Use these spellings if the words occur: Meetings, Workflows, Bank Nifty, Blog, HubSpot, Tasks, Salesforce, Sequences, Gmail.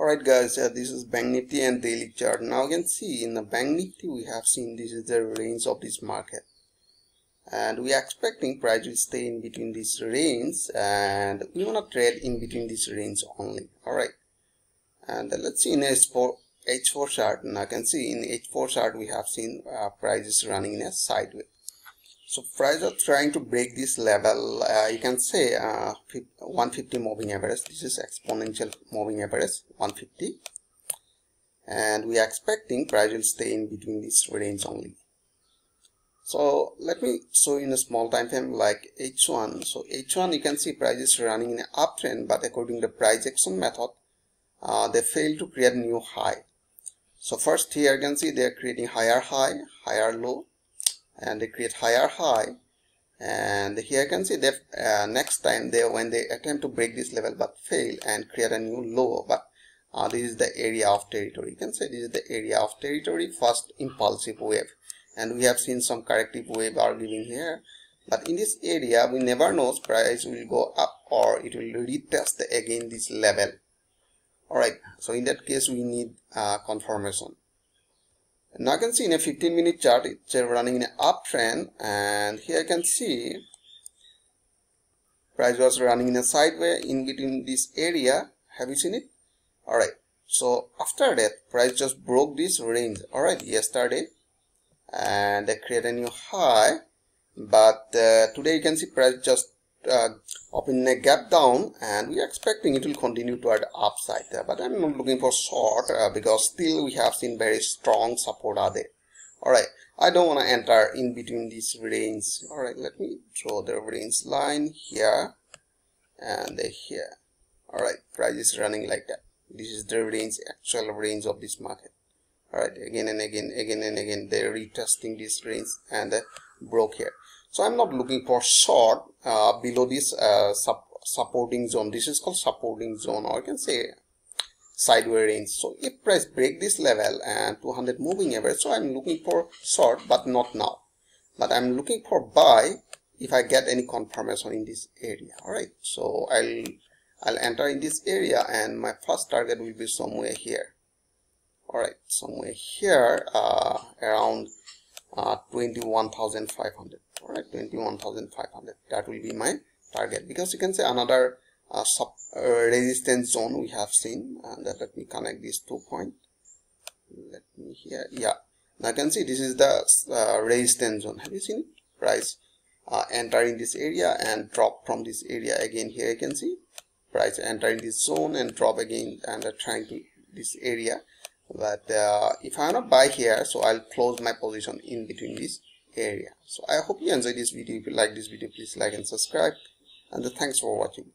Alright guys, this is Bank Nifty and daily chart. Now you can see in the Bank Nifty we have seen this is the range of this market, and we are expecting price will stay in between this range, and we want to trade in between this range only. Alright, and let's see in H4 chart. Now you can see in H4 chart we have seen prices running in a sideways. So price are trying to break this level, you can say 150 moving average. This is exponential moving average 150, and we are expecting price will stay in between this range only. So let me show in a small time frame like H1. So H1 you can see price is running in an uptrend, but according to price action method they fail to create new high. So first here you can see they are creating higher high, higher low, and they create higher high, and here you can see that next time when they attempt to break this level but fail and create a new low, but this is the area of territory. You can say this is the area of territory, first impulsive wave, and we have seen some corrective wave are giving here, but in this area we never know price will go up or it will retest again this level. Alright, so in that case we need confirmation. Now you can see in a 15-minute chart it's running in an uptrend, and here you can see price was running in a sideways in between this area. Have you seen it? Alright, so after that price just broke this range, alright, yesterday, and they create a new high, but today you can see price just open a gap down, and we are expecting it will continue toward upside, but I'm not looking for short because still we have seen very strong support are there. Alright, I don't want to enter in between these range. Alright, let me draw the range line here and here. Alright, price is running like that. This is the range, actual range of this market. Alright, again and again they're retesting this range and broke here. So I'm not looking for short below this supporting zone. This is called supporting zone, or you can say sideways range. So if price break this level and 200 moving average, so I'm looking for short, but not now. But I'm looking for buy if I get any confirmation in this area. Alright, so I'll enter in this area, and my first target will be somewhere here. Alright, somewhere here around 21,500. Alright, 21,500, that will be my target, because you can say another resistance zone we have seen, and let me connect these 2 points. Let me here, yeah. Now you can see this is the resistance zone. Have you seen it? Price entering this area and drop from this area again. Here you can see price entering this zone and drop again, and trying to this area. But if I want to buy here, so I'll close my position in between this area. So I hope you enjoyed this video. If you like this video, please like and subscribe, and thanks for watching.